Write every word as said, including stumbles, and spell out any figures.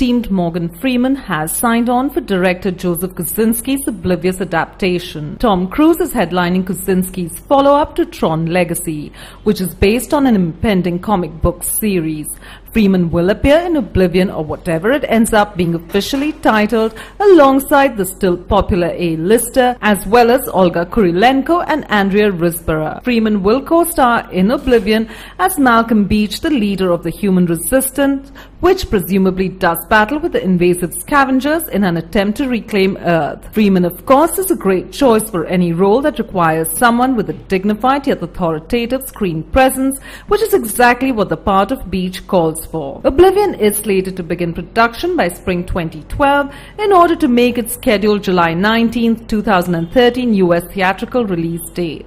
esteemed Morgan Freeman has signed on for director Joseph Kosinski's Oblivious adaptation. Tom Cruise is headlining Kosinski's follow-up to Tron Legacy, which is based on an impending comic book series. Freeman will appear in Oblivion, or whatever it ends up being officially titled, alongside the still popular A-lister, as well as Olga Kurylenko and Andrea Riseborough. Freeman will co-star in Oblivion as Malcolm Beach, the leader of the human resistance, which presumably does battle with the invasive scavengers in an attempt to reclaim Earth. Freeman, of course, is a great choice for any role that requires someone with a dignified yet authoritative screen presence, which is exactly what the part of Beach calls for. Oblivion is slated to begin production by spring twenty twelve in order to make its scheduled July nineteenth, two thousand thirteen U S theatrical release date.